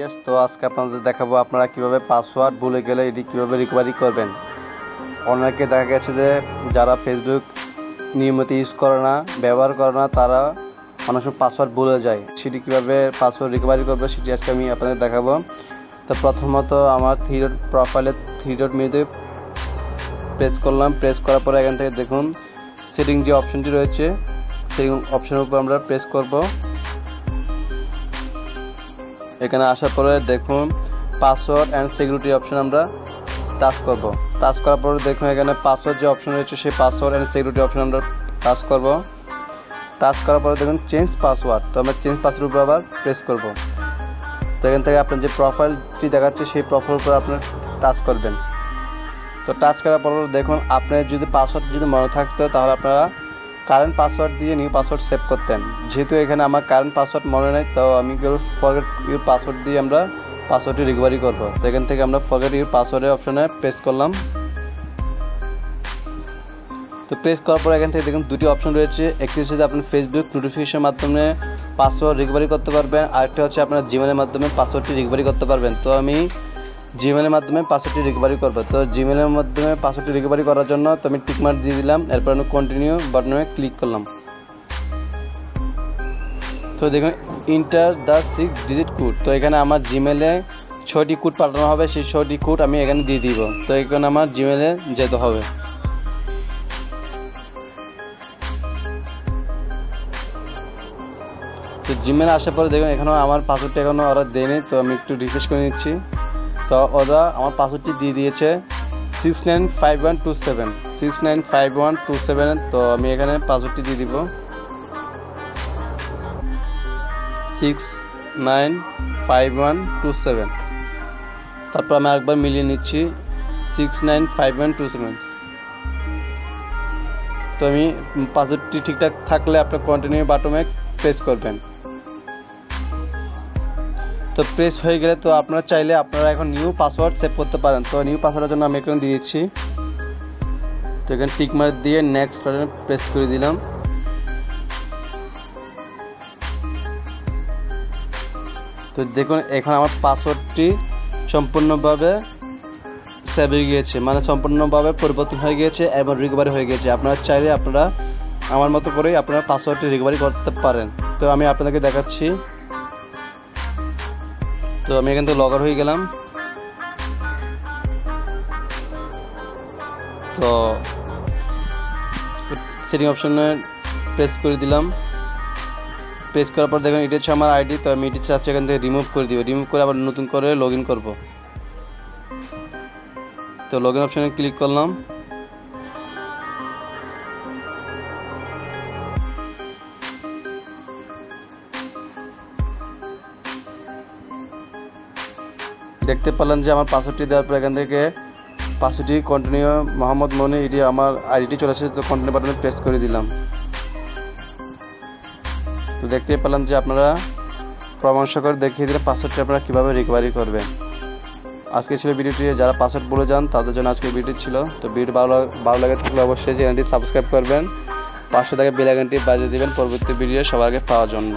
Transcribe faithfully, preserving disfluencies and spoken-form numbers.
Yes তো আজকে আপনাদের দেখাবো আপনারা কিভাবে পাসওয়ার্ড ভুলে গেলে এটি কিভাবে রিকভারি করবেন। অনেকে দেখা গেছে যে যারা ফেসবুক নিয়মিত ইউজ করে না, ব্যবহার করে না, তারা অনেক সময় পাসওয়ার্ড ভুলে যায়। সেটি কীভাবে পাসওয়ার্ড রিকভারি করবে সেটি আজকে আমি আপনাদের দেখাবো। তো প্রথমত আমার থ্রি ডট প্রোফাইলে থ্রি ডট মেনুতে প্রেস করলাম। প্রেস করার পরে এখান থেকে দেখুন সেটিং যে অপশনটি রয়েছে সেই অপশনের উপর আমরা প্রেস করব। এখানে আসার পরে দেখুন পাসওয়ার্ড অ্যান্ড সিকিউরিটি অপশন আমরা টাচ করব। টাচ করার পরে দেখুন এখানে পাসওয়ার্ড যে অপশন রয়েছে সেই পাসওয়ার্ড অ্যান্ড সিকিউরিটি অপশন আমরা টাচ করব। টাচ করার পরে দেখুন চেঞ্জ পাসওয়ার্ড, তো আমরা চেঞ্জ পাসওয়ার্ড উপর আবার প্রেস করব। তো এখান থেকে আপনার যে প্রোফাইলটি দেখাচ্ছে সেই প্রোফাইল উপর আপনার টাচ করবেন। তো টাচ করার পর দেখুন আপনার যদি পাসওয়ার্ড যদি মনে থাকতো তাহলে আপনারা কারেন্ট পাসওয়ার্ড দিয়ে নিউ পাসওয়ার্ড সেভ করতেন। যেহেতু এখানে আমার কারেন্ট পাসওয়ার্ড মনে নেই, তো আমি ফরগেট ইউর পাসওয়ার্ড দিয়ে আমরা পাসওয়ার্ডটি রিকভারি করবো। তো এখান থেকে আমরা ফরগেট ইউর পাসওয়ার্ডের অপশনে প্রেস করলাম। তো প্রেস করার পর এখান থেকে দেখুন দুটি অপশন রয়েছে, একটি হচ্ছে আপনি ফেসবুক নোটিফিকেশনের মাধ্যমে পাসওয়ার্ড রিকভারি করতে পারবেন, আরেকটা হচ্ছে আপনার জিমেলের মাধ্যমে পাসওয়ার্ডটি রিকভারি করতে পারবেন। তো আমি জিমেলের মাধ্যমে পাসওয়ার্ডটি রিকভারি করবো। তো জিমেলের মাধ্যমে পাসওয়ার্ডটি রিকভারি করার জন্য তো আমি টিকমার্ক দিয়ে দিলাম, এরপর আমি কন্টিনিউ বাটনে ক্লিক করলাম। তো দেখুন enter the six digit code, তো এখানে আমার জিমেলে ছয়টি কোড পাঠানো হবে, সেই ছয়টি কোড আমি এখানে দিয়ে দিব। তো এখানে আমার জিমেলে যেতে হবে। তো জিমেল আসার পরে দেখুন এখানেও আমার পাসওয়ার্ডটি এখনও অর্ডার দেয়নি, তো আমি একটু রিফ্রেশ করে নিচ্ছি। তো ওরা আমার পাসওয়ার্ডটি দিয়ে দিয়েছে six nine five one two seven six nine five one two seven তো আমি এখানে পাসওয়ার্ডটি দিয়ে দিব six nine five one two seven. তারপর আমি আরেকবার মিলিয়ে নিচ্ছি six nine five one two seven. তো আমি পাসওয়ার্ডটি ঠিকঠাক থাকলে আপনার কন্টিনিউ বাটনে প্রেস করবেন। তো প্রেস হয়ে গেলে তো আপনারা চাইলে আপনারা এখন নিউ পাসওয়ার্ড সেভ করতে পারেন। তো নিউ পাসওয়ার্ডের জন্য আমি এখানে দিয়েছি, তো এখানে টিকমার্ক দিয়ে নেক্সট বাটনে প্রেস করে দিলাম। তো দেখুন এখন আমার পাসওয়ার্ডটি সম্পূর্ণভাবে সেভ হয়ে গিয়েছে, মানে সম্পূর্ণভাবে পরিবর্তন হয়ে গিয়েছে এবং রিকভারি হয়ে গিয়েছে। আপনারা চাইলে আপনারা আমার মতো করেই আপনারা পাসওয়ার্ডটি রিকভারি করতে পারেন। তো আমি আপনাদেরকে দেখাচ্ছি। তো আমি এখান থেকে লগ আউট হয়ে গেলাম। তো সেটিং অপশনে প্রেস করে দিলাম। প্রেস করার পর দেখুন এটা হচ্ছে আমার আইডি, তো আমি এটি চাচ্ছি এখান থেকে রিমুভ করে দিব। রিমুভ করে আবার নতুন করে লগ ইন করবো। তো লগ ইন অপশনে ক্লিক করলাম। দেখতে পেলাম যে আমার পাসওয়ার্ডটি দেওয়ার পর এখান থেকে পাসওয়ার্ডটি কন্টিনিউ মোহাম্মদ মনি এটি আমার আইডিটি চলে আসে। তো কন্টিনিউ বাটনে প্রেস করে দিলাম। তো দেখতে পেলাম যে আপনারা পরামর্শ করে দেখিয়ে দিলে পাসওয়ার্ডটি আপনারা কীভাবে রিকভারি করবেন। আজকে ছিল ভিডিওটি, যারা পাসওয়ার্ড বলে যান তাদের জন্য আজকে ভিডিও ছিল। তো ভিডিও ভালো ভালো লাগে থাকলে অবশ্যই চ্যানেলটি সাবস্ক্রাইব করবেন, পাশে থেকে বেল আইকনটি বাজিয়ে দেবেন পরবর্তী ভিডিও সবার আগে পাওয়ার জন্য।